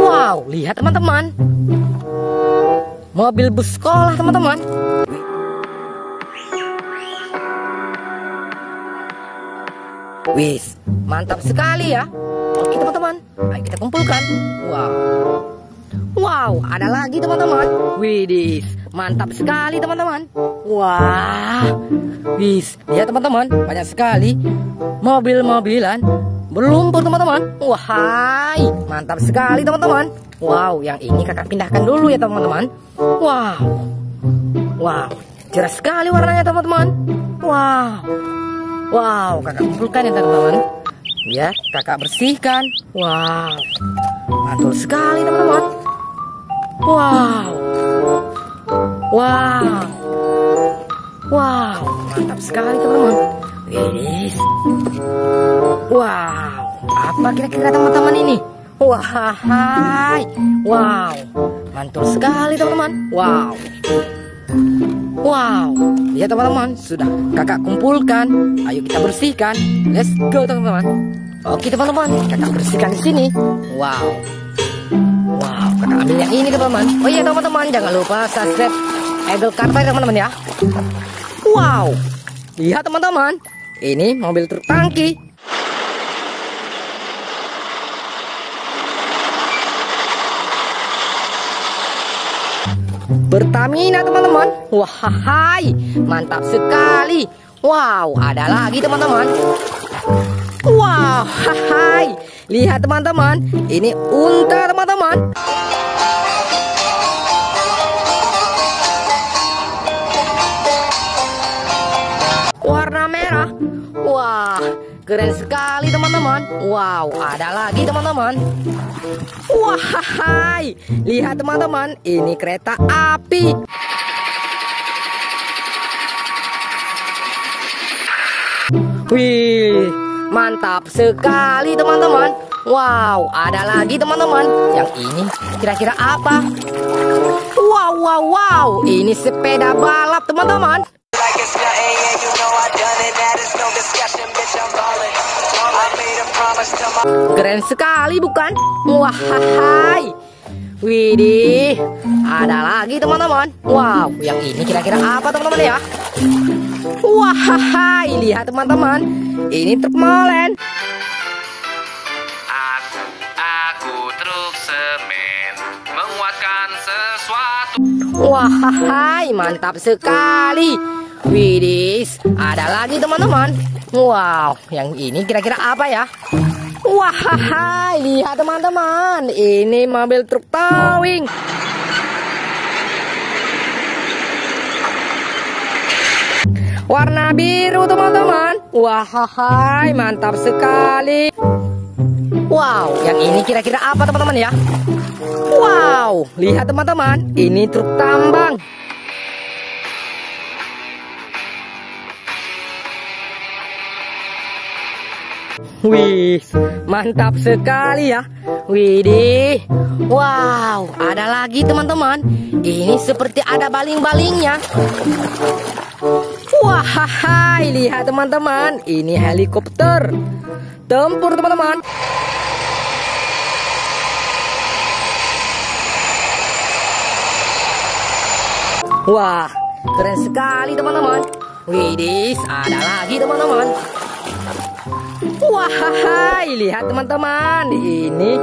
Wow, lihat teman-teman. Mobil bus sekolah, teman-teman. Wis, mantap sekali ya. Oke, teman-teman. Ayo kita kumpulkan. Wow. Wow, ada lagi, teman-teman. Widih, mantap sekali, teman-teman. Wah. Wis, lihat teman-teman, banyak sekali mobil-mobilan berlumpur, teman-teman. Wahai, mantap sekali, teman-teman. Wow, yang ini kakak pindahkan dulu ya, teman-teman. Wow. Wow, cerah sekali warnanya, teman-teman. Wow. Wow, kakak kumpulkan ya, teman-teman. Ya, kakak bersihkan. Wow. Mantul sekali, teman-teman. Wow. Wow. Wow, mantap sekali, teman-teman. Wih. Wow, apa kira-kira teman-teman ini? Wahai, wow, mantul sekali teman-teman. Wow, wow, lihat teman-teman, sudah kakak kumpulkan. Ayo kita bersihkan. Let's go teman-teman. Oke teman-teman, kakak bersihkan di sini. Wow, wow, kakak ambil yang ini teman-teman. Oh iya teman-teman, jangan lupa subscribe Eagle Car Toys teman-teman ya. Wow, lihat teman-teman. Ini mobil truk tangki. Pertamina teman-teman. Wahai, mantap sekali. Wow, ada lagi teman-teman. Wow, hai. Lihat teman-teman, ini unta teman-teman. Warna merah. Wah, keren sekali teman-teman. Wow, ada lagi teman-teman. Wah, hai. Lihat teman-teman, ini kereta api. Wih, mantap sekali teman-teman. Wow, ada lagi teman-teman. Yang ini kira-kira apa? Wow, wow, wow. Ini sepeda balap teman-teman. Keren sekali bukan? Wahai. Widih, ada lagi teman-teman. Wow, yang ini kira-kira apa teman-teman ya? Wahai, lihat teman-teman, ini truk molen. Aku truk semen menguatkan sesuatu. Wahai, mantap sekali. Widih, ada lagi teman-teman. Wow, yang ini kira-kira apa ya? Wahai, lihat teman-teman, ini mobil truk towing. Warna biru teman-teman. Wahai, mantap sekali. Wow, yang ini kira-kira apa teman-teman ya? Wow, lihat teman-teman, ini truk tambang. Wih, mantap sekali ya. Widih. Wow, ada lagi teman-teman. Ini seperti ada baling-balingnya. Wahai, lihat teman-teman, ini helikopter tempur teman-teman. Wah, keren sekali teman-teman. Widih, ada lagi teman-teman. Wahai, lihat teman-teman, ini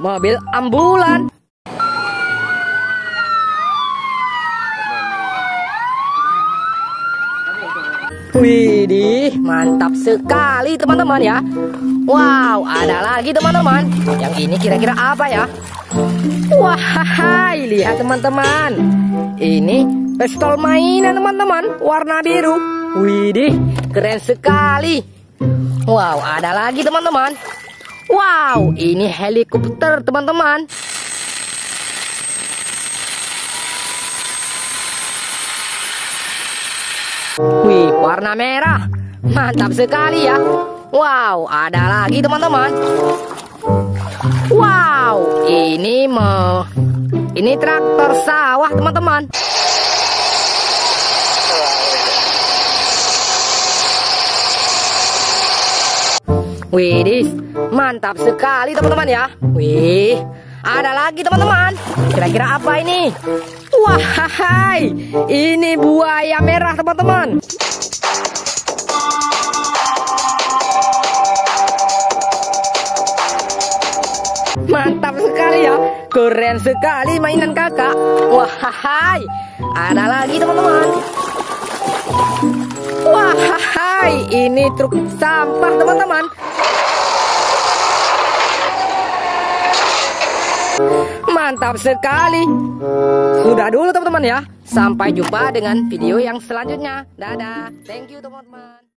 mobil ambulan. Widih, mantap sekali teman-teman ya. Wow, ada lagi teman-teman. Yang ini kira-kira apa ya? Wahai, lihat teman-teman, ini pistol mainan teman-teman, warna biru. Widih, keren sekali. Wow, ada lagi teman-teman. Wow, ini helikopter teman-teman. Wih, warna merah. Mantap sekali ya. Wow, ada lagi teman-teman. Wow, ini traktor sawah teman-teman. Widih, mantap sekali teman-teman ya. Wih, ada lagi teman-teman. Kira-kira apa ini? Wahai, ini buaya merah teman-teman. Mantap sekali ya. Keren sekali mainan kakak. Wahai, ada lagi teman-teman. Wahai, ini truk sampah teman-teman. Mantap sekali. Sudah dulu teman-teman ya. Sampai jumpa dengan video yang selanjutnya. Dadah. Thank you teman-teman.